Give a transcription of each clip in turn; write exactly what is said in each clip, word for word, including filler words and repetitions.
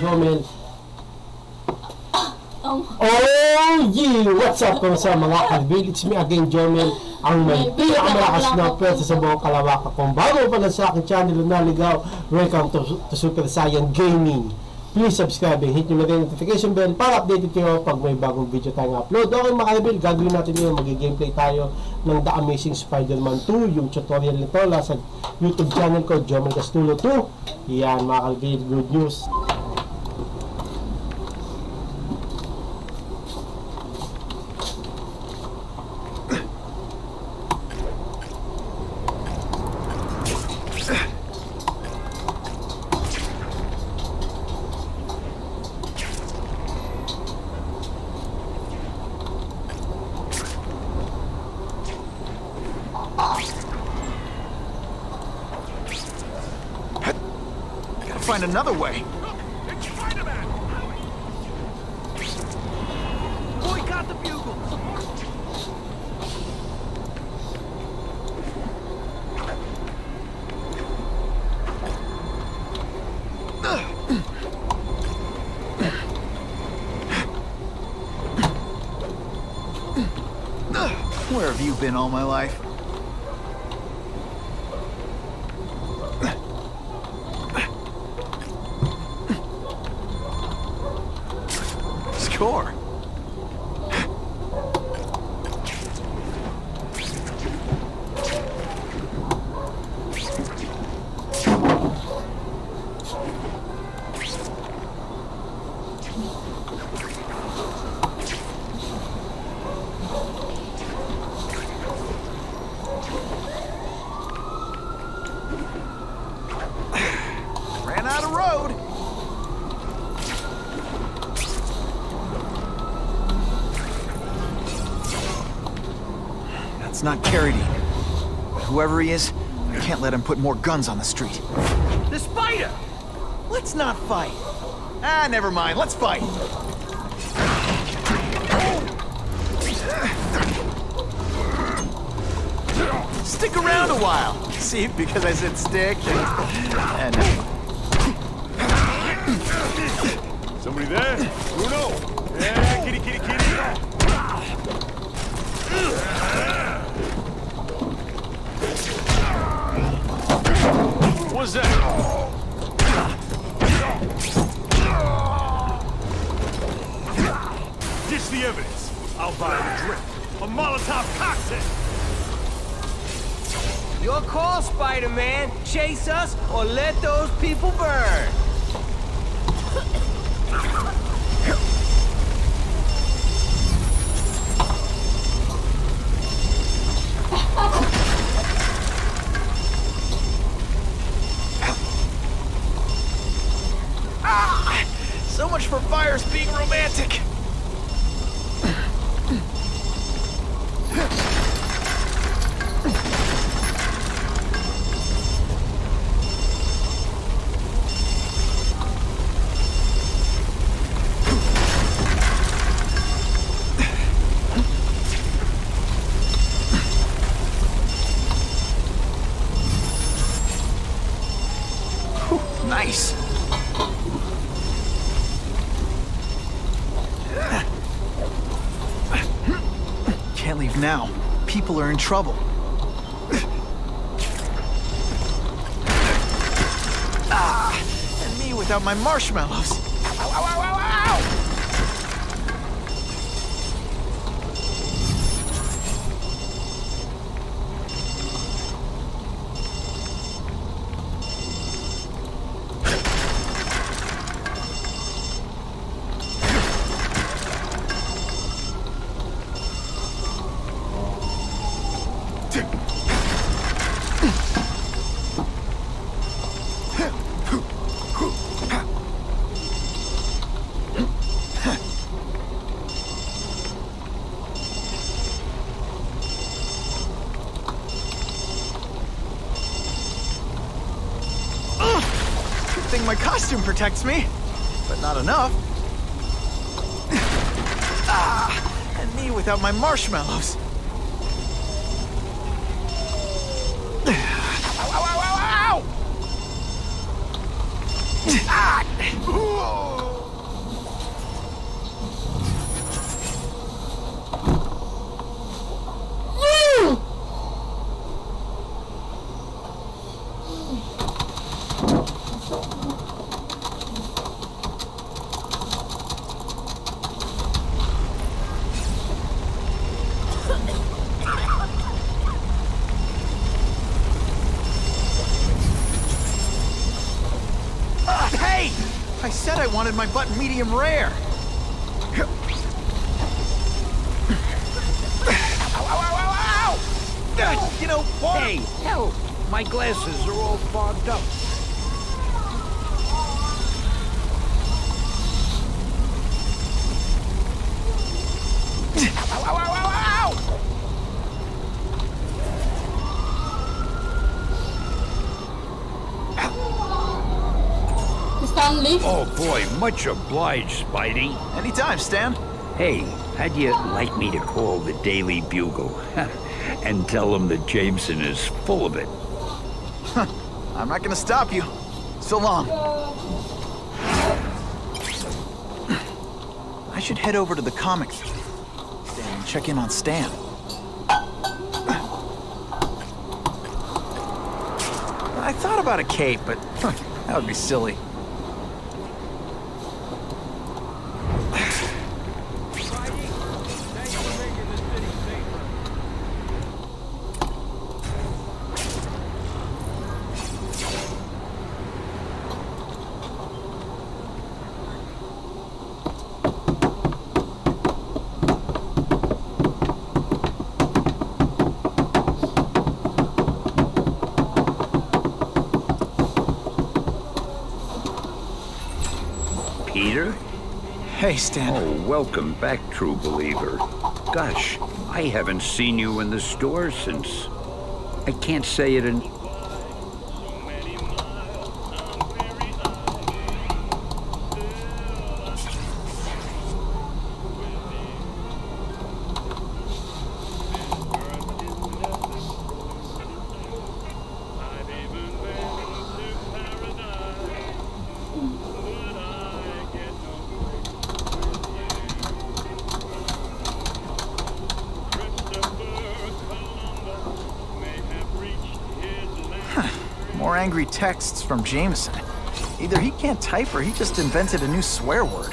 Jomel. Oh. Oh yeah! What's up? Kamusta mga kabig? It's me again, Jomel. Ang mantika, ang malakas na pwesa sa buong kalawaka. Kung bago pa lang sa aking channel na naligaw, welcome to, to Super Saiyan Gaming. Please subscribe and hit nyo na rin notification bell para updated kayo pag may bagong video tayong upload. Okay mga kabig, gagawin natin yun. Mag-gameplay tayo ng The Amazing Spider-Man two. Yung tutorial nito nasa YouTube channel ko, Jomel Castulo two. Yan mga kabig, good news. Find another way. It's Spider-Man. Boycott the Bugle. Where have you been all my life? Sure. Ran out of road. It's not Carradine. Whoever he is, I can't let him put more guns on the street. The spider! Let's not fight. Ah, never mind. Let's fight. Stick around a while. See, because I said stick. And... and... Somebody there? Bruno! Yeah, kitty, kitty, kitty! What's that? Ditch the evidence. I'll buy a drink. A Molotov cocktail. Your call, Spider-Man. Chase us or let those people burn. So much for fires being romantic. Nice. Can't leave now. People are in trouble. Ah, and me without my marshmallows. Ow, ow, ow, ow, I think my costume protects me, but not enough. Ah, and me without my marshmallows. Ow, ow, ow, ow, ow! Ah! Hey! I said I wanted my butt medium rare. You know, water. Hey, help! My glasses are all fogged up. Ow, ow, ow, ow, ow, ow. Stan, leave. Oh boy, much obliged, Spidey. Anytime, Stan. Hey, how'd you like me to call the Daily Bugle? And tell them that Jameson is full of it. Huh. I'm not gonna stop you. So long. I should head over to the comics and check in on Stan. I thought about a cape, but huh, that would be silly. Peter? Hey, Stan. Oh, welcome back, true believer. Gosh, I haven't seen you in the store since... I can't say it in... More angry texts from Jameson. Either he can't type or he just invented a new swear word.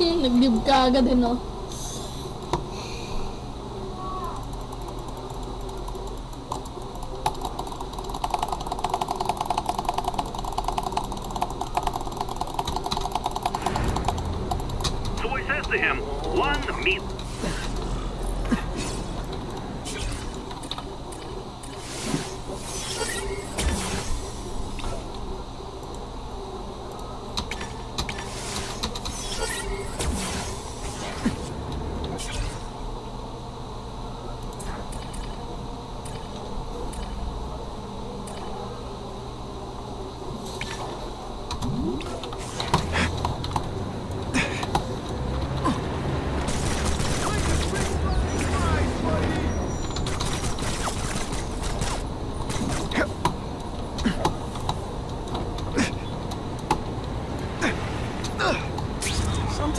Nag-dib ka agad, eh, no? So he says to him, one meat.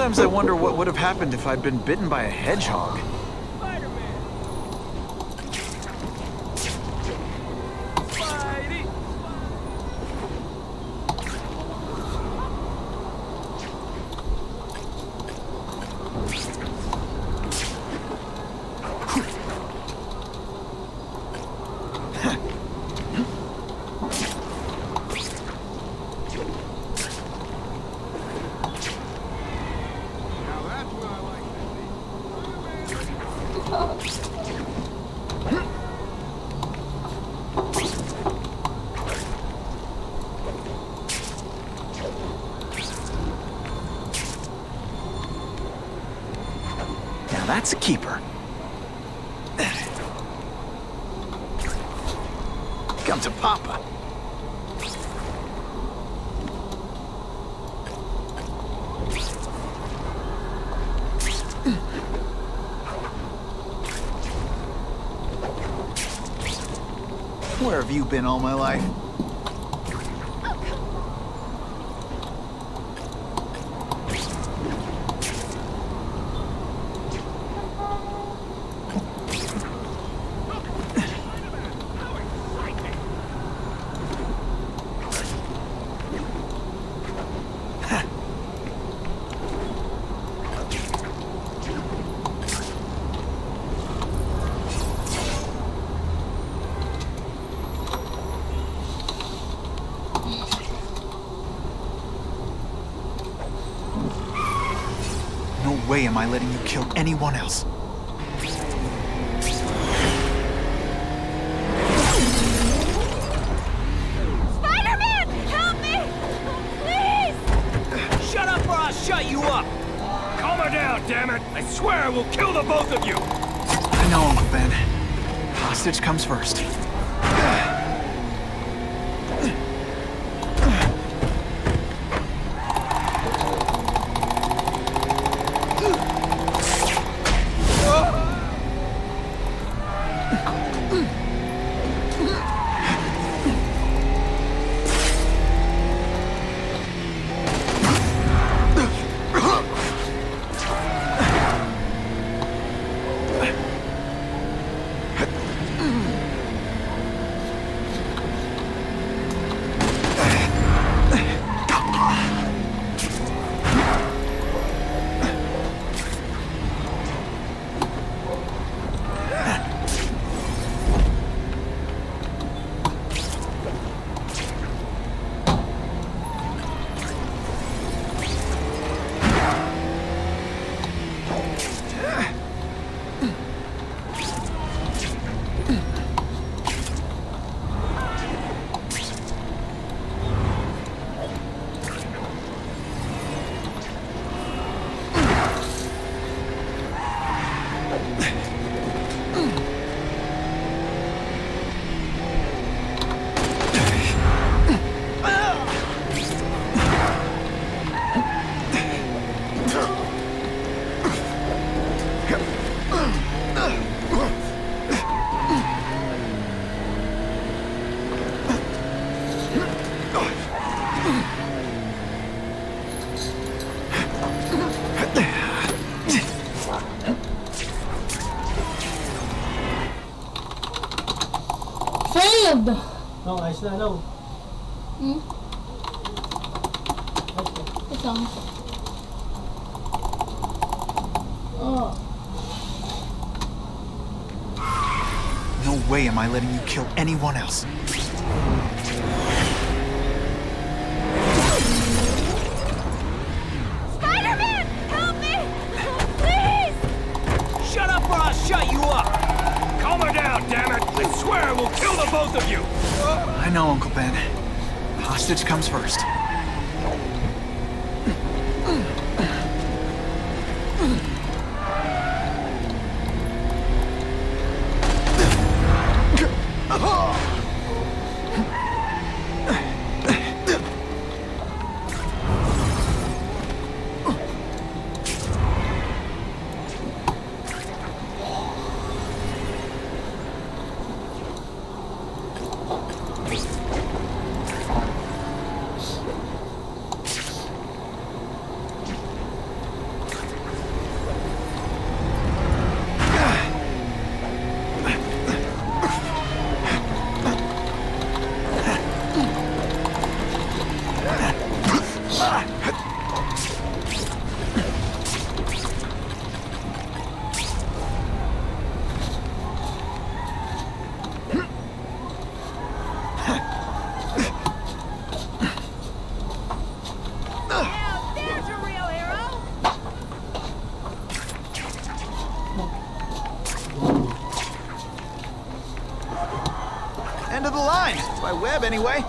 Sometimes I wonder what would have happened if I'd been bitten by a hedgehog. Now that's a keeper. Come to Papa. Where have you been all my life? way am I letting you kill anyone else. Spider-Man! Help me! Please! Shut up or I'll shut you up! Calm her down, damn it! I swear I will kill the both of you! I know, Uncle Ben. Hostage comes first. No, ayos na, hello. Hmm? Ito. Oh. No way am I letting you kill anyone else. Spider-Man! Help me! Please! Shut up or I'll shut you up! Calm her down, damn it! I swear I will kill the both of you! I know, Uncle Ben. The hostage comes first. Web anyway.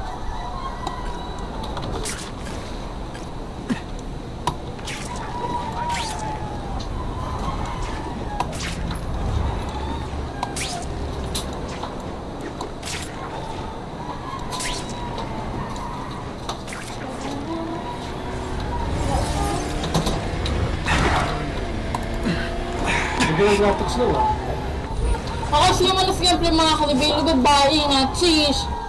Ako sila manas gameplay mga kalibay, lugabain at cheese.